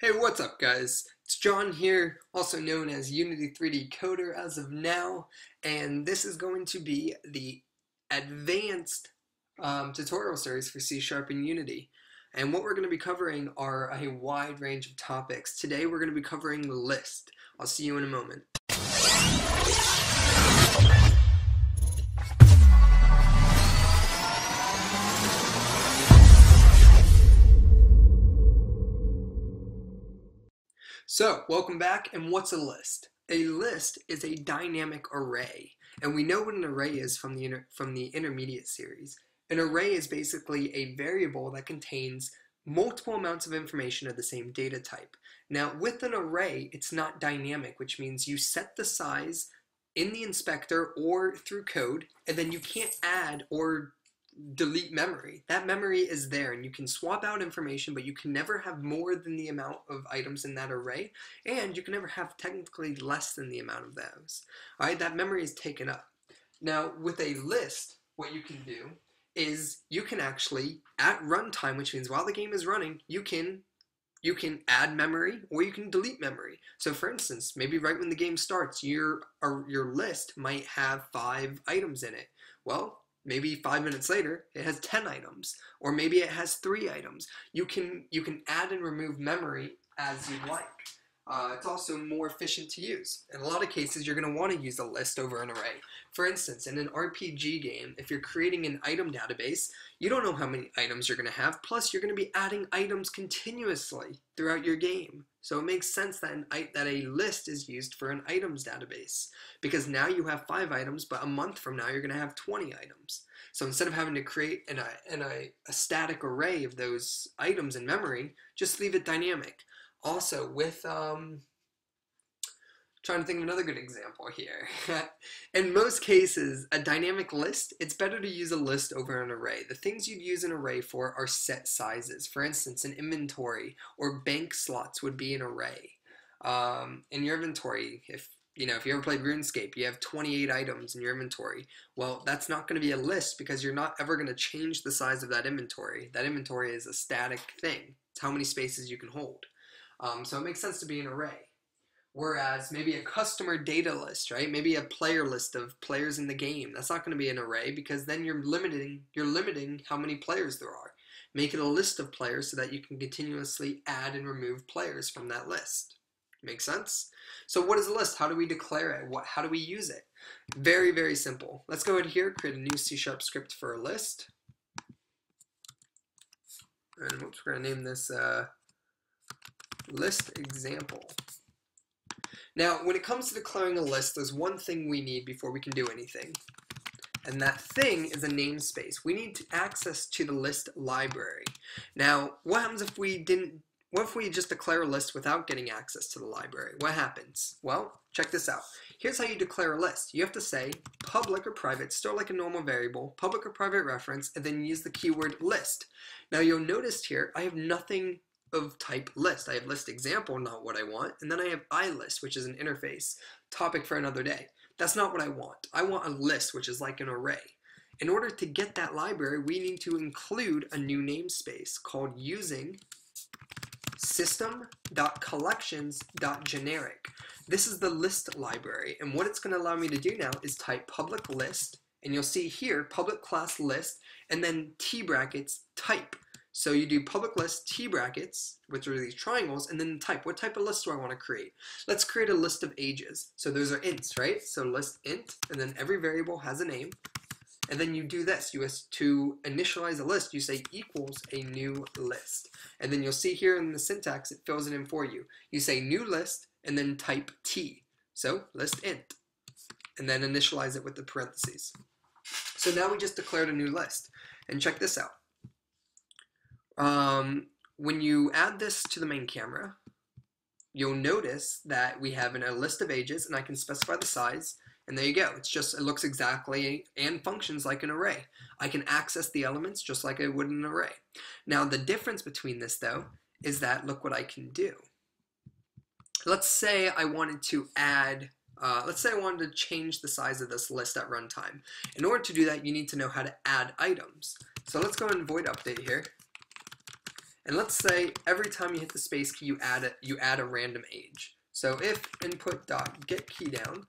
Hey, what's up guys? It's John here, also known as Unity 3D Coder as of now, and this is going to be the advanced tutorial series for C Sharp and Unity. And what we're going to be covering are a wide range of topics. Today we're going to be covering list. I'll see you in a moment. So, welcome back, and what's a list? A list is a dynamic array, and we know what an array is from the intermediate series. An array is basically a variable that contains multiple amounts of information of the same data type. Now, with an array, it's not dynamic, which means you set the size in the inspector or through code, and then you can't add or delete memory. That memory is there, and you can swap out information, but you can never have more than the amount of items in that array, and you can never have technically less than the amount of those. All right, that memory is taken up. Now, with a list, what you can do is you can actually, at runtime, which means while the game is running, you can add memory or you can delete memory. So for instance, maybe right when the game starts, your list might have 5 items in it. Well, maybe 5 minutes later, it has 10 items, or maybe it has 3 items. You can add and remove memory as you like. It's also more efficient to use. In a lot of cases, you're going to want to use a list over an array. For instance, in an RPG game, if you're creating an item database, you don't know how many items you're going to have, plus you're going to be adding items continuously throughout your game. So it makes sense that a list is used for an items database, because now you have 5 items, but a month from now you're going to have 20 items. So instead of having to create a static array of those items in memory, just leave it dynamic. Also, with trying to think of another good example here. In most cases, a dynamic list, it's better to use a list over an array. The things you'd use an array for are set sizes. For instance, an inventory or bank slots would be an array. In your inventory, if you ever played RuneScape, you have 28 items in your inventory. Well, that's not going to be a list because you're not ever going to change the size of that inventory. That inventory is a static thing. It's how many spaces you can hold. So it makes sense to be an array. Whereas maybe a customer data list, right? Maybe a player list of players in the game. That's not going to be an array because then you're limiting how many players there are. Make it a list of players so that you can continuously add and remove players from that list. Make sense? So what is a list? How do we declare it? How do we use it? Very, very simple. Let's go ahead here, create a new C# script for a list. And oops, we're going to name this list example. Now, when it comes to declaring a list, there's one thing we need before we can do anything, and that thing is a namespace. We need access to the list library. Now, what happens if we didn't? What if we just declare a list without getting access to the library? What happens? Well, check this out. Here's how you declare a list. You have to say public or private, store like a normal variable, public or private reference, and then use the keyword list. Now, you'll notice here I have nothing of type list. I have list example, not what I want, and then I have IList, which is an interface, topic for another day. That's not what I want. I want a list, which is like an array. In order to get that library, we need to include a new namespace called using System.Collections.Generic. This is the list library, and what it's going to allow me to do now is type public list, and you'll see here public class list, and then T brackets type. So you do public list, T brackets, which are these triangles, and then type. What type of list do I want to create? Let's create a list of ages. So those are ints, right? So list int, and then every variable has a name. And then you do this. To initialize a list, you say equals a new list. And then you'll see here in the syntax, it fills it in for you. You say new list, and then type T. So list int, and then initialize it with the parentheses. So now we just declared a new list. And check this out. When you add this to the main camera, you'll notice that we have a list of ages, and I can specify the size, and there you go. It's just, it looks exactly and functions like an array. I can access the elements just like I would an array. Now, the difference between this, though, is that look what I can do. Let's say I wanted to add, let's say I wanted to change the size of this list at runtime. In order to do that, you need to know how to add items. So let's go and void update here. And let's say every time you hit the space key, you add a random age. So if input.getKeyDown,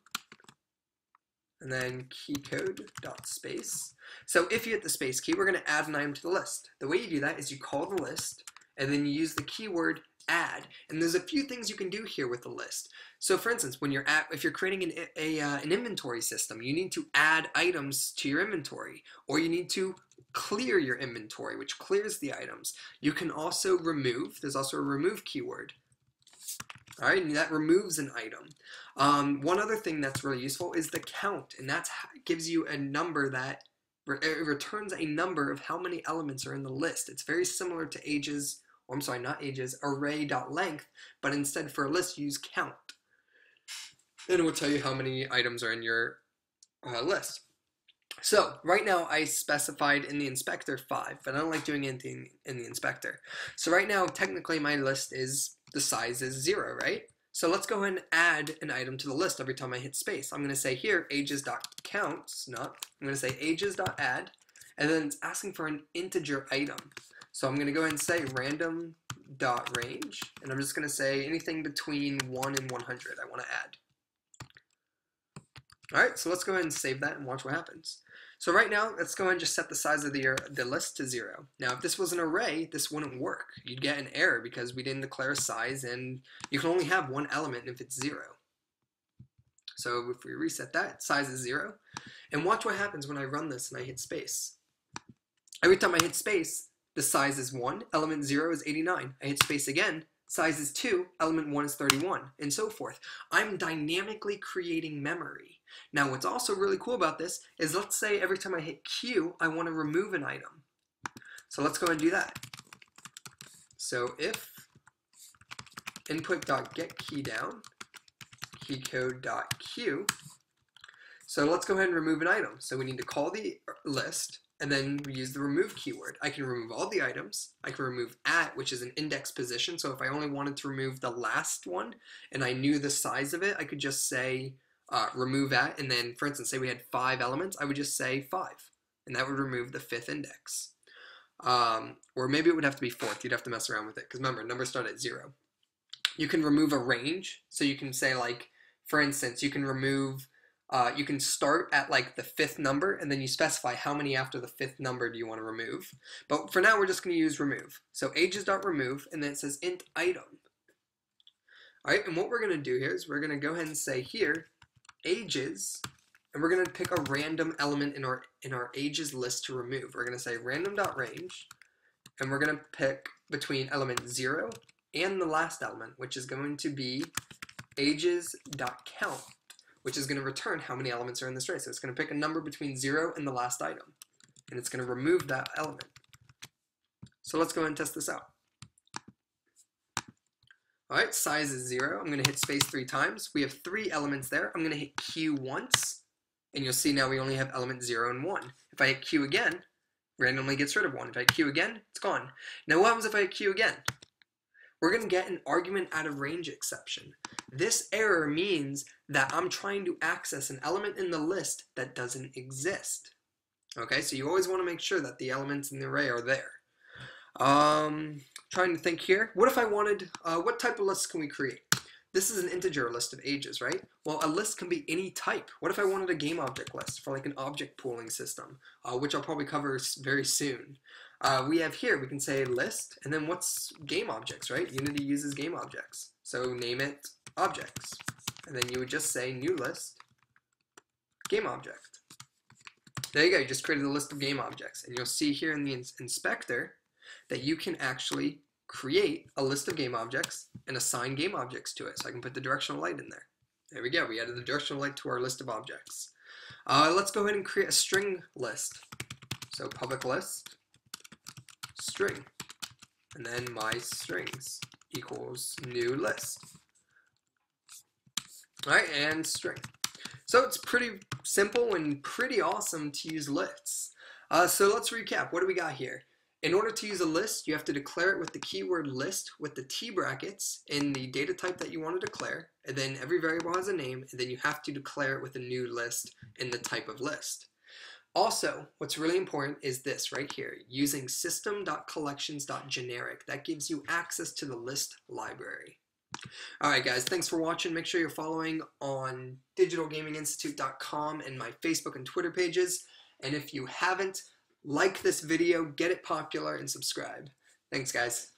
and then keycode.space. So if you hit the space key, we're going to add an item to the list. The way you do that is you call the list, and then you use the keyword add. And there's a few things you can do here with the list. So for instance, when you're if you're creating an inventory system, you need to add items to your inventory, or you need to clear your inventory, which clears the items. You can also remove. There's also a remove keyword. All right, and that removes an item. One other thing that's really useful is the count, and that gives you a number that returns a number of how many elements are in the list. It's very similar to ages, or I'm sorry, not ages, array.length, but instead for a list, use count. And it will tell you how many items are in your list. So right now I specified in the inspector 5, but I don't like doing anything in the inspector. So right now, technically my list is, the size is 0, right? So let's go ahead and add an item to the list every time I hit space. I'm going to say here ages.counts, I'm going to say ages.add, and then it's asking for an integer item. So I'm going to go ahead and say random.range, and I'm just going to say anything between 1 and 100 I want to add. All right, so let's go ahead and save that and watch what happens. So right now, let's go ahead and just set the size of the list to 0. Now, if this was an array, this wouldn't work. You'd get an error because we didn't declare a size, and you can only have one element if it's 0. So if we reset that, size is 0. And watch what happens when I run this and I hit space. Every time I hit space, the size is 1, element 0 is 89. I hit space again. Size is 2, element 1 is 31, and so forth. I'm dynamically creating memory. Now, what's also really cool about this is, let's say every time I hit Q, I want to remove an item. So let's go ahead and do that. So if input.getKeyDown, keycode.q, so let's go ahead and remove an item. So we need to call the list, and then we use the remove keyword. I can remove all the items. I can remove at, which is an index position. So if I only wanted to remove the last one and I knew the size of it, I could just say remove at, and then for instance, say we had 5 elements, I would just say 5, and that would remove the 5th index. Or maybe it would have to be 4th. You'd have to mess around with it, because remember, numbers start at 0. You can remove a range. So you can say, like, for instance, you can remove you can start at like the 5th number, and then you specify how many after the 5th number do you want to remove. But for now, we're just going to use remove. So ages.remove, and then it says int item. All right, and what we're going to do here is we're going to go ahead and say here ages, and we're going to pick a random element in our ages list to remove. We're going to say random.range, and we're going to pick between element 0 and the last element, which is going to be ages.count, which is going to return how many elements are in this array. So it's going to pick a number between 0 and the last item, and it's going to remove that element. So let's go ahead and test this out. All right, size is 0. I'm going to hit space 3 times. We have 3 elements there. I'm going to hit Q once, and you'll see now we only have element 0 and 1. If I hit Q again, randomly gets rid of 1. If I hit Q again, it's gone. Now what happens if I hit Q again? We're going to get an argument out of range exception. This error means that I'm trying to access an element in the list that doesn't exist. Okay, so you always want to make sure that the elements in the array are there. Trying to think here. What if I wanted, what type of lists can we create? This is an integer list of ages, right? Well, a list can be any type. What if I wanted a game object list for like an object pooling system, which I'll probably cover very soon. We have here, we can say list, and then what's game objects, right? Unity uses game objects. So name it objects. And then you would just say new list, game object. There you go, you just created a list of game objects. And you'll see here in the inspector that you can actually create a list of game objects and assign game objects to it. So I can put the directional light in there. There we go, we added the directional light to our list of objects. Let's go ahead and create a string list. So public list, string, and then my strings equals new list. All right, and string. So it's pretty simple and pretty awesome to use lists. So let's recap, what do we got here? In order to use a list, you have to declare it with the keyword list with the T brackets in the data type that you want to declare, and then every variable has a name, and then you have to declare it with a new list in the type of list. Also, what's really important is this right here, using System.Collections.Generic. That gives you access to the list library. All right, guys, thanks for watching. Make sure you're following on digitalgaminginstitute.com and my Facebook and Twitter pages. And if you haven't, like this video, get it popular, and subscribe. Thanks, guys.